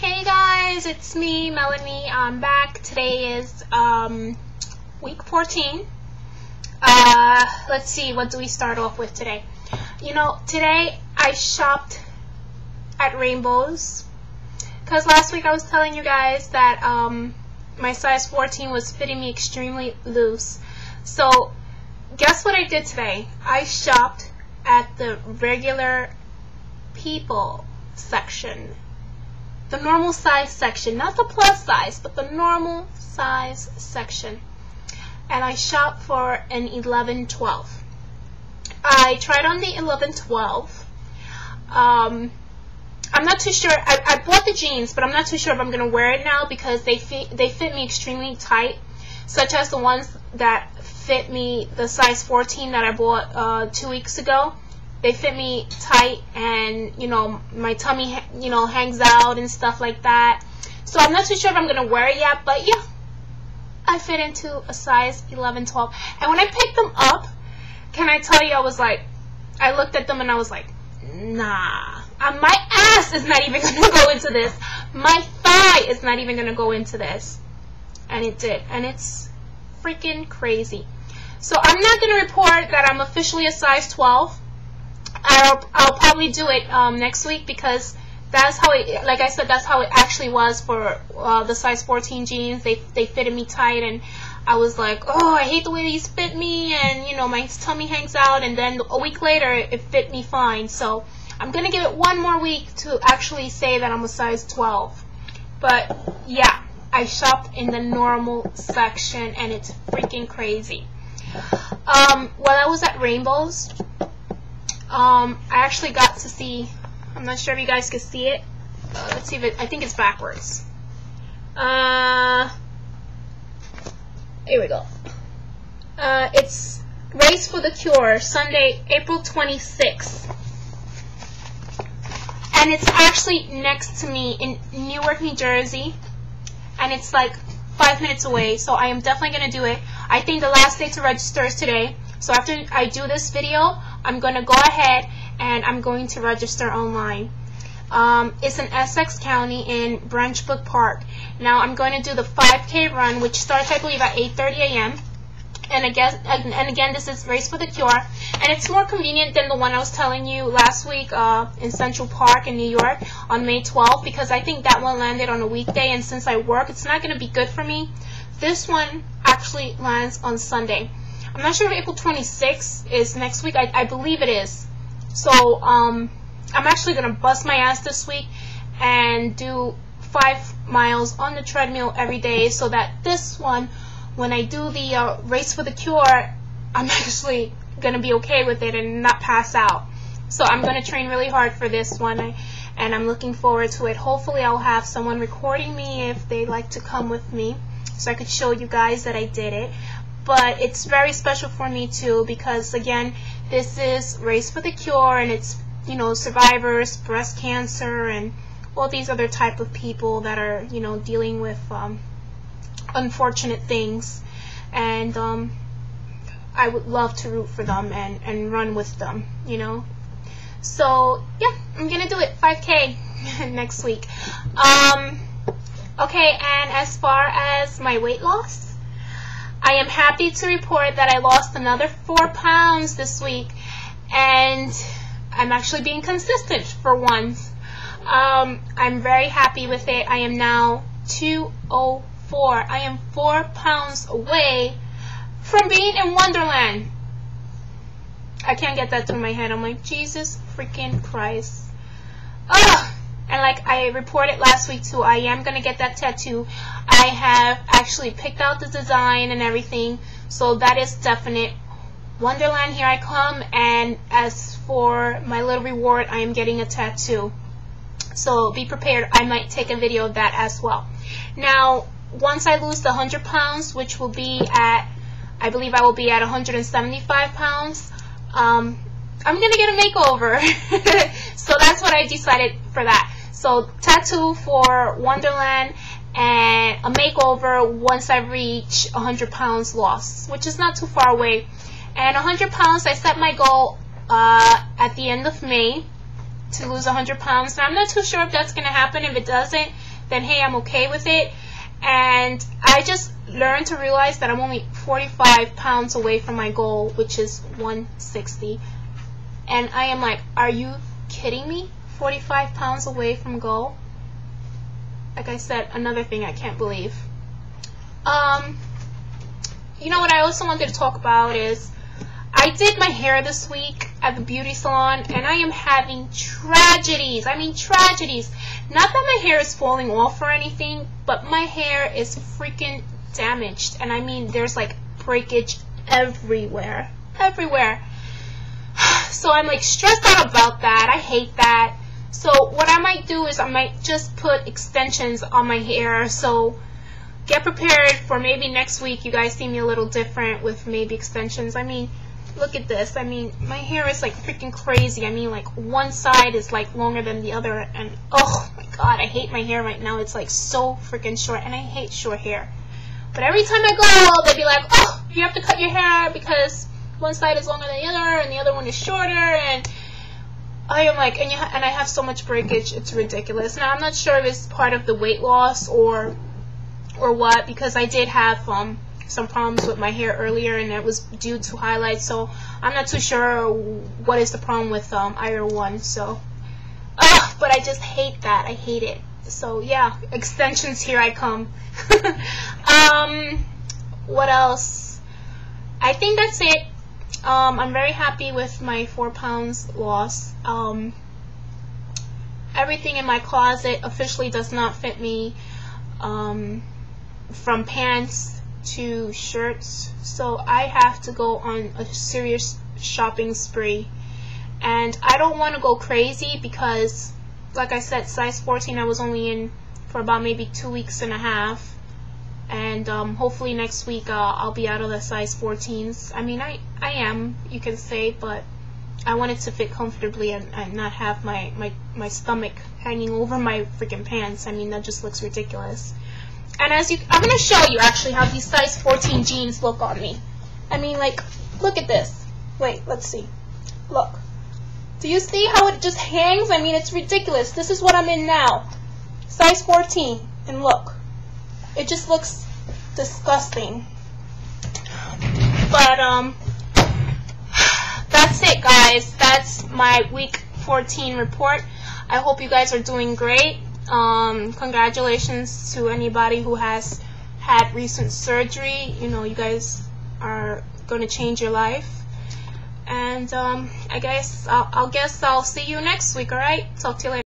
Hey guys, it's me, Melanie. I'm back. Today is week 14. Let's see, what do we start off with today? You know, today I shopped at Rainbows because last week I was telling you guys that my size 14 was fitting me extremely loose. So guess what I did today? I shopped at the regular people section. The normal size section, not the plus size, but the normal size section. And I shopped for an 11-12. I tried on the 11-12. I'm not too sure. I bought the jeans, but I'm not too sure if I'm going to wear it now because they fit me extremely tight, such as the ones that fit me, the size 14 that I bought 2 weeks ago. They fit me tight and, you know, my tummy, you know, hangs out and stuff like that. So I'm not too sure if I'm going to wear it yet, but yeah, I fit into a size 11, 12. And when I picked them up, can I tell you, I was like, I looked at them and I was like, nah, my ass is not even going to go into this. My thigh is not even going to go into this. And it did. And it's freaking crazy. So I'm not going to report that I'm officially a size 12. I'll probably do it next week because that's how it, like I said, that's how it actually was for the size 14 jeans. They fitted me tight and I was like, oh, I hate the way these fit me, and you know, my tummy hangs out. And then a week later it fit me fine. So I'm gonna give it one more week to actually say that I'm a size 12. But yeah, I shopped in the normal section and it's freaking crazy. While I was at Rainbows, I actually got to see, I'm not sure if you guys can see it, let's see if it, I think it's backwards, here we go, it's Race for the Cure, Sunday, April 26th, and it's actually next to me in Newark, New Jersey, and it's like 5 minutes away, so I am definitely going to do it. I think the last day to register is today, so after I do this video, I'm going to go ahead and I'm going to register online. It's in Essex County in Branch Brook Park. Now I'm going to do the 5K run, which starts I believe at 8:30 a.m. And again, this is Race for the Cure. And it's more convenient than the one I was telling you last week in Central Park in New York on May 12th because I think that one landed on a weekday. And since I work, it's not going to be good for me. This one actually lands on Sunday. I'm not sure if April 26th is next week. I believe it is. So I'm actually going to bust my ass this week and do 5 miles on the treadmill every day so that this one, when I do the Race for the Cure, I'm actually going to be okay with it and not pass out. So I'm going to train really hard for this one, and I'm looking forward to it. Hopefully I'll have someone recording me if they like to come with me so I could show you guys that I did it. But it's very special for me too because, again, this is Race for the Cure and it's, you know, survivors, breast cancer, and all these other type of people that are, you know, dealing with unfortunate things. And I would love to root for them and run with them, you know. So, yeah, I'm going to do it, 5K next week. Okay, and as far as my weight loss, I am happy to report that I lost another 4 pounds this week, and I'm actually being consistent for once. I'm very happy with it. I am now 204. I am 4 pounds away from being in Wonderland. I can't get that through my head. I'm like, Jesus freaking Christ. Ugh! And like I reported last week too, I am going to get that tattoo. I have actually picked out the design and everything. So that is definite. Wonderland, here I come. And as for my little reward, I am getting a tattoo. So be prepared. I might take a video of that as well. Now, once I lose the 100 pounds, which will be at, I believe I will be at 175 pounds, I'm going to get a makeover. So that's what I decided for that. So tattoo for Wonderland and a makeover once I reach 100 pounds lost, which is not too far away. And 100 pounds, I set my goal at the end of May to lose 100 pounds. Now, I'm not too sure if that's going to happen. If it doesn't, then hey, I'm okay with it. And I just learned to realize that I'm only 45 pounds away from my goal, which is 160. And I am like, are you kidding me? 45 pounds away from goal? Like I said, another thing I can't believe. You know what I also wanted to talk about is I did my hair this week at the beauty salon, and I am having tragedies. I mean tragedies. Not that my hair is falling off or anything, but my hair is freaking damaged. And I mean, there's like breakage everywhere. Everywhere. So I'm like stressed out about that. I hate that. So what I might do is I might just put extensions on my hair. So get prepared for maybe next week you guys see me a little different with maybe extensions. I mean, look at this. I mean, my hair is like freaking crazy. I mean, like one side is like longer than the other, and oh my god, I hate my hair right now. It's like so freaking short, and I hate short hair. But every time I go, they'd be like, oh, you have to cut your hair because one side is longer than the other and the other one is shorter. And I am like, and I have so much breakage, it's ridiculous. Now I'm not sure if it's part of the weight loss or what, because I did have some problems with my hair earlier, and it was due to highlights. So I'm not too sure what is the problem with IR1. So, but I just hate that. I hate it. So yeah, extensions, here I come. What else? I think that's it. I'm very happy with my 4 pounds loss. Everything in my closet officially does not fit me, from pants to shirts. So I have to go on a serious shopping spree. And I don't want to go crazy because, like I said, size 14 I was only in for about maybe 2.5 weeks. And hopefully next week I'll be out of the size 14s. I mean, I am, you can say, but I want it to fit comfortably and not have my stomach hanging over my freaking pants. I mean, that just looks ridiculous. And I'm going to show you actually how these size 14 jeans look on me. I mean, like, look at this. Wait, let's see. Look. Do you see how it just hangs? I mean, it's ridiculous. This is what I'm in now. Size 14. And look. It just looks disgusting. But that's it, guys. That's my week 14 report. I hope you guys are doing great. Congratulations to anybody who has had recent surgery. You know, you guys are going to change your life. And I guess I'll see you next week, all right? Talk to you later.